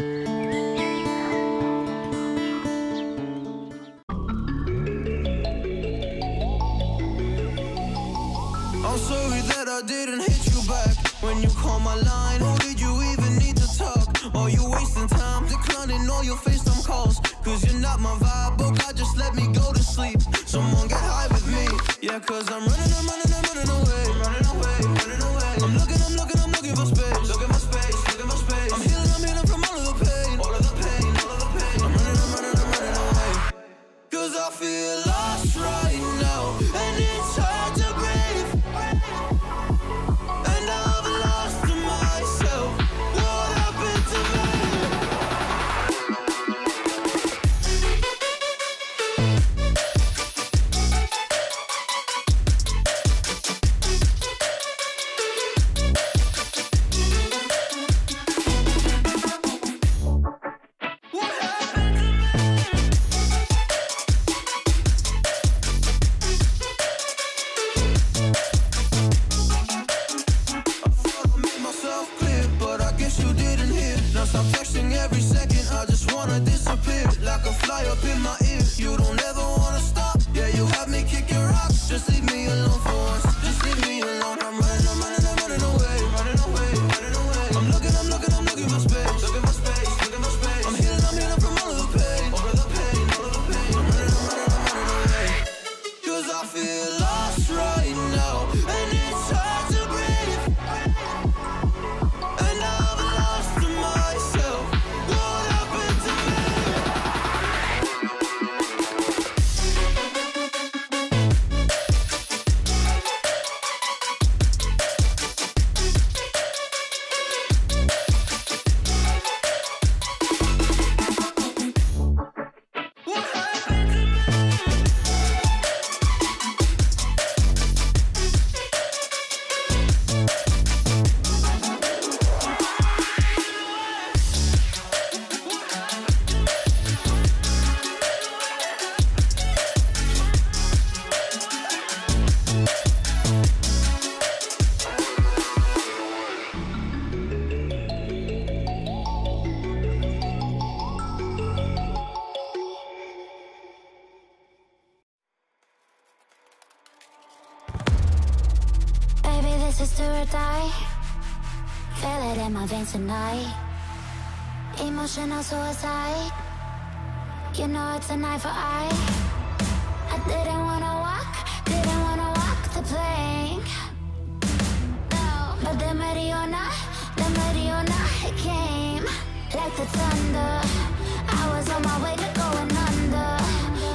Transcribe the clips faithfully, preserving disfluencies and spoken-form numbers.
I'm sorry that I didn't hit you back when you called my line. Oh, did you even need to talk? Are you wasting time? Declining all your FaceTime calls, cause you're not my vibe. Oh God, just let me go to sleep. Someone get high with me. Yeah, cause I'm running, I'm running, I'm running away. Running away, running away. I'm looking, I'm looking, I'm looking for space. Looking for space, looking for space. I'm healing, I'm healing from all of the pain. All of the pain, all of the pain. I'm running, I'm running, I'm running away. Cause I feel lost right now, and it's hard to breathe. And I've lost myself. What happened to me? Tonight, emotional suicide. You know it's a knife for eye. I didn't wanna walk, didn't wanna walk the plank. No, but the Mariona, the Mariona it came like the thunder. I was on my way to going under,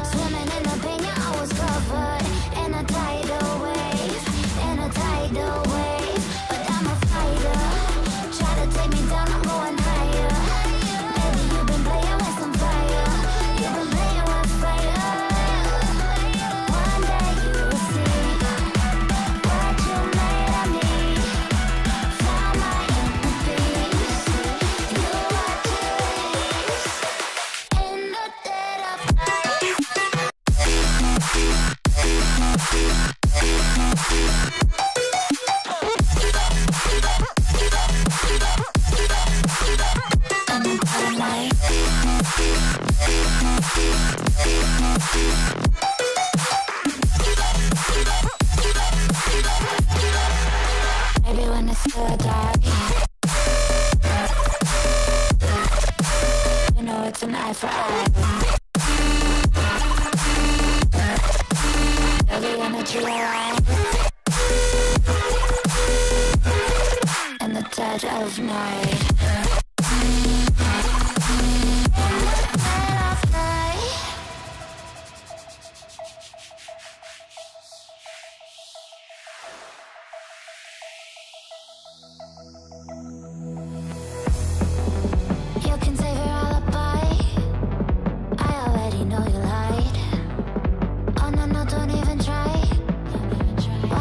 swimming in the pain. Yeah, I was covered in a tidal wave, in a tidal wave. But I'm a fighter. Try to take me down, I'm going higher. Baby, you've been playing with some fire. You've been playing with fire. One day you will see what you made of me. Found my inner peace. You are peace. In the dead of night.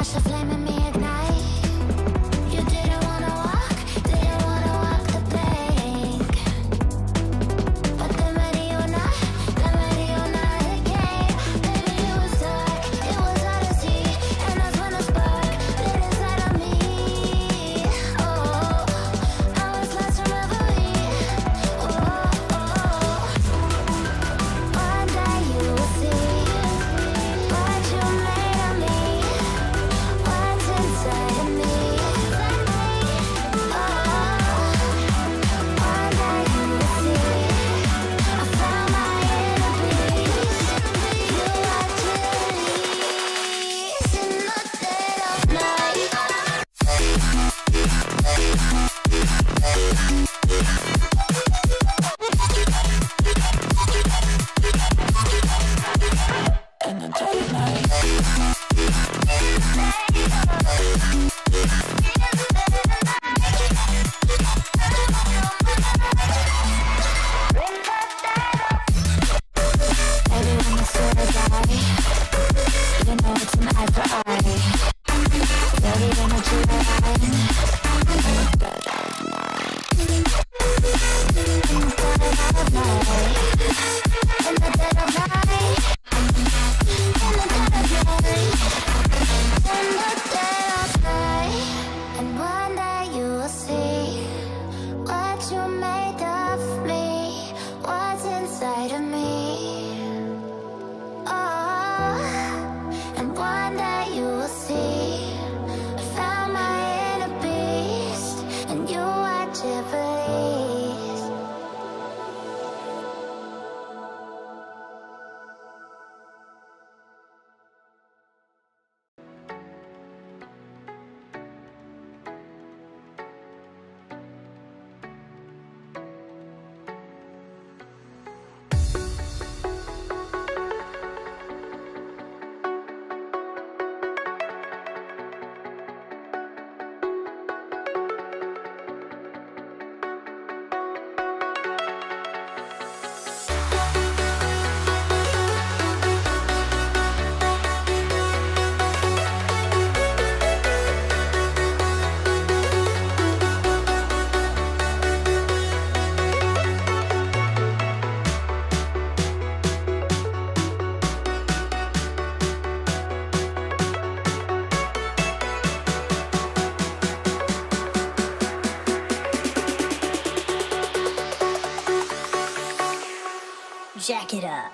The flame in me ignite. You didn't wanna walk, didn't wanna walk. jack it up.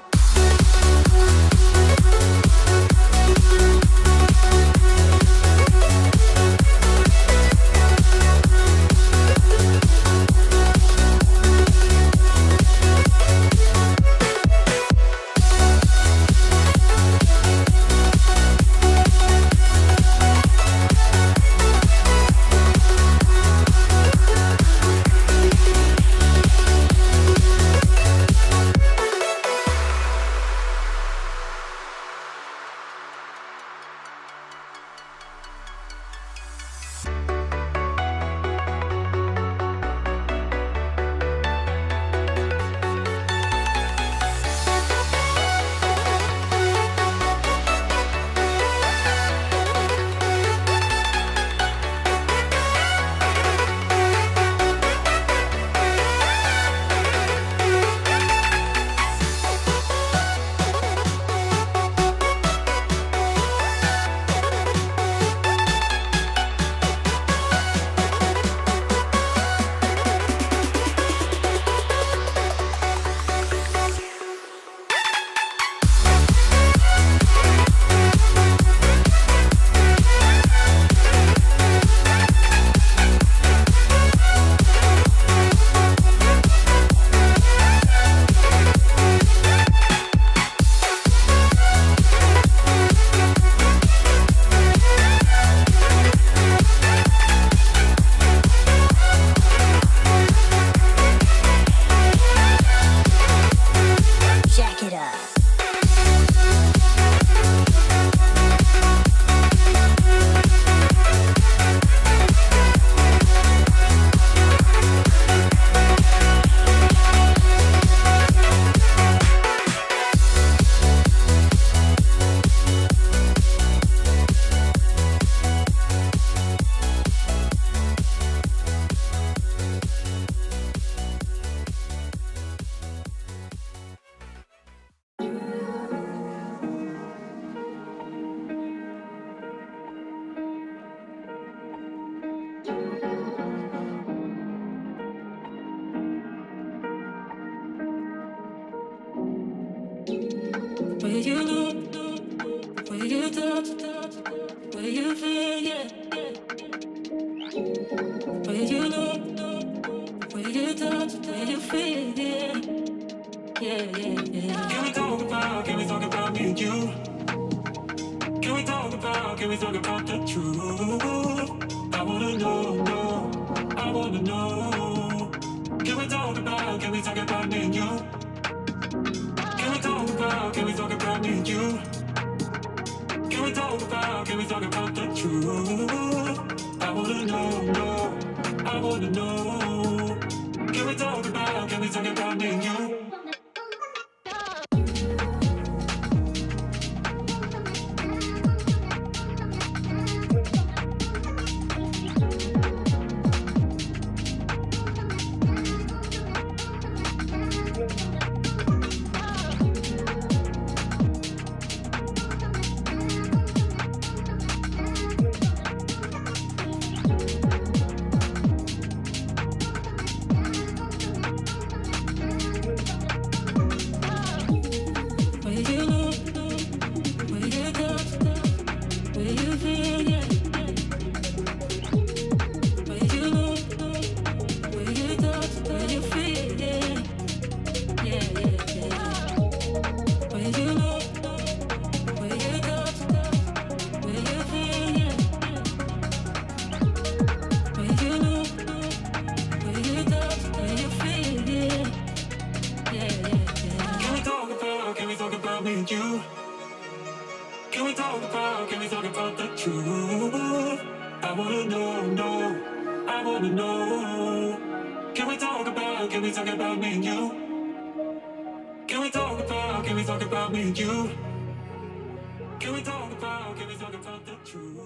Can we talk about me and you? Can we talk about, can we talk about the truth?